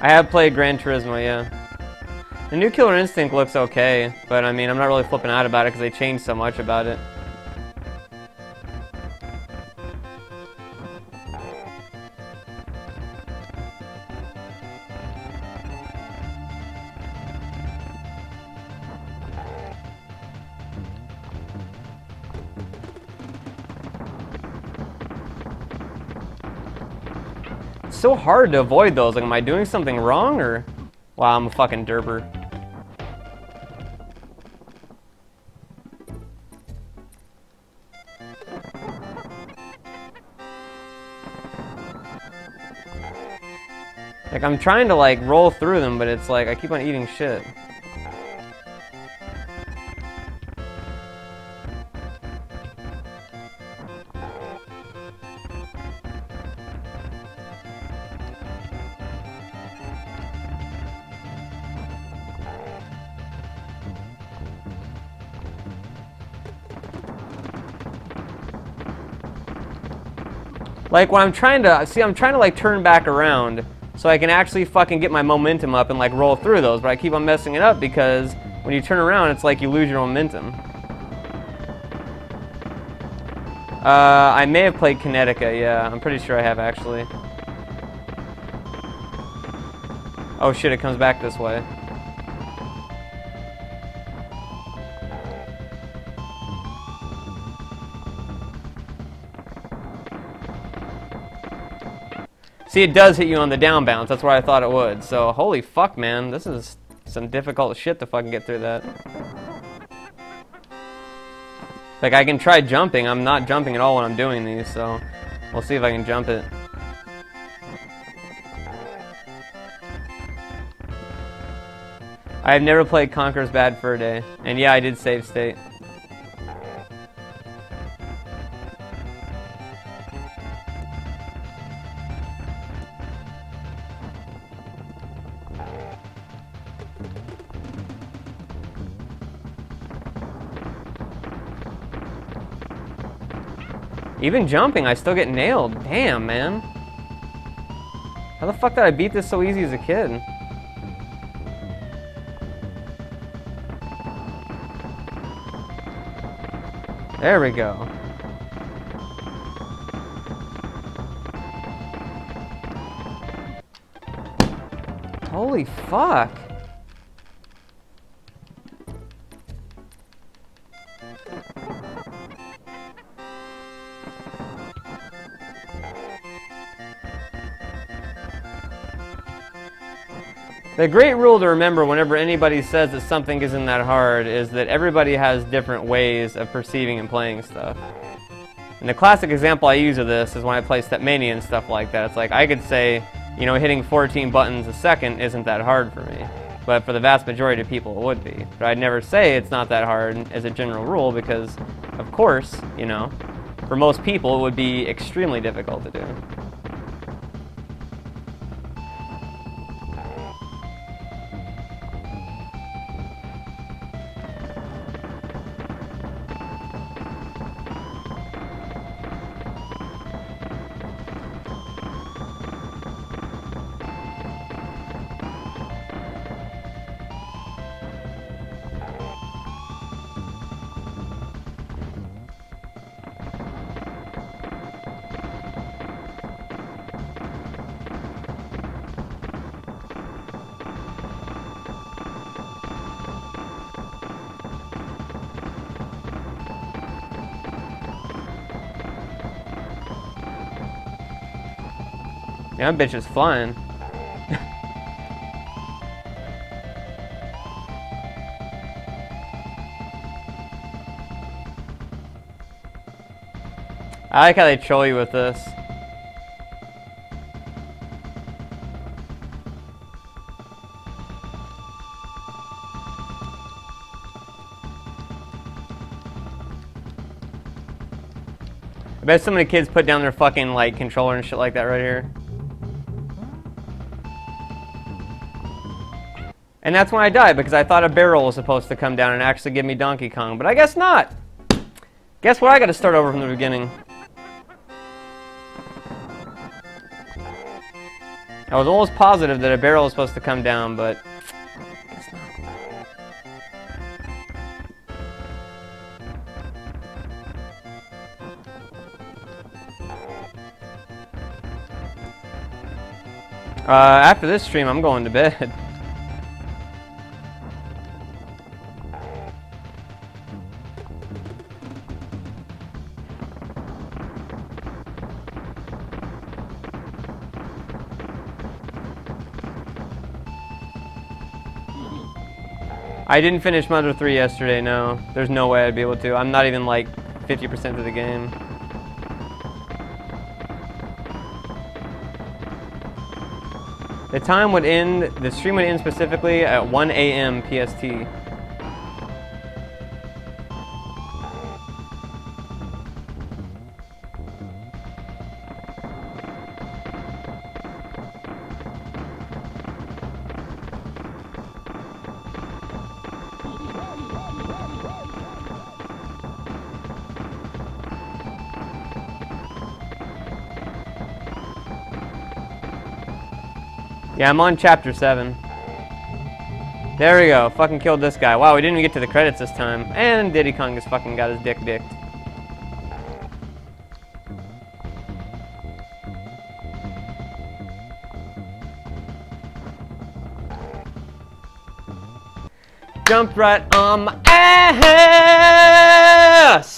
I have played Gran Turismo, yeah. The new Killer Instinct looks okay, but I mean, I'm not really flipping out about it because they changed so much about it. It's so hard to avoid those. Like, am I doing something wrong, or... Wow, I'm a fucking derper. Like, I'm trying to, like, roll through them, but it's like, I keep on eating shit. Like, when I'm trying to, see, I'm trying to, like, turn back around so I can actually fucking get my momentum up and, like, roll through those, but I keep on messing it up because when you turn around, it's like you lose your momentum. I may have played Connecticut, yeah, I'm pretty sure I have, actually. Oh shit, it comes back this way. See, it does hit you on the down bounce. That's where I thought it would. So, holy fuck, man. This is some difficult shit to fucking get through that. Like, I can try jumping. I'm not jumping at all when I'm doing these, so... We'll see if I can jump it. I have never played Conker's Bad Fur Day. And yeah, I did save state. Even jumping, I still get nailed. Damn, man. How the fuck did I beat this so easy as a kid? There we go. Holy fuck. The great rule to remember whenever anybody says that something isn't that hard is that everybody has different ways of perceiving and playing stuff. And the classic example I use of this is when I play Step Mania and stuff like that. It's like, I could say, you know, hitting 14 buttons a second isn't that hard for me. But for the vast majority of people, it would be. But I'd never say it's not that hard as a general rule because, of course, you know, for most people it would be extremely difficult to do. Yeah, that bitch is flying. I like how they troll you with this. I bet some of the kids put down their fucking, like, controller and shit like that right here. And that's when I died, because I thought a barrel was supposed to come down and actually give me Donkey Kong, but I guess not! Guess what? I gotta start over from the beginning. I was almost positive that a barrel was supposed to come down, but I guess not. After this stream, I'm going to bed. I didn't finish Mother 3 yesterday, no. There's no way I'd be able to. I'm not even like 50% of the game. The time would end, the stream would end specifically at 1 a.m. PST. Yeah, I'm on chapter 7. There we go, fucking killed this guy. Wow, we didn't even get to the credits this time. And Diddy Kong just fucking got his dick dicked. Jumped right on my ass!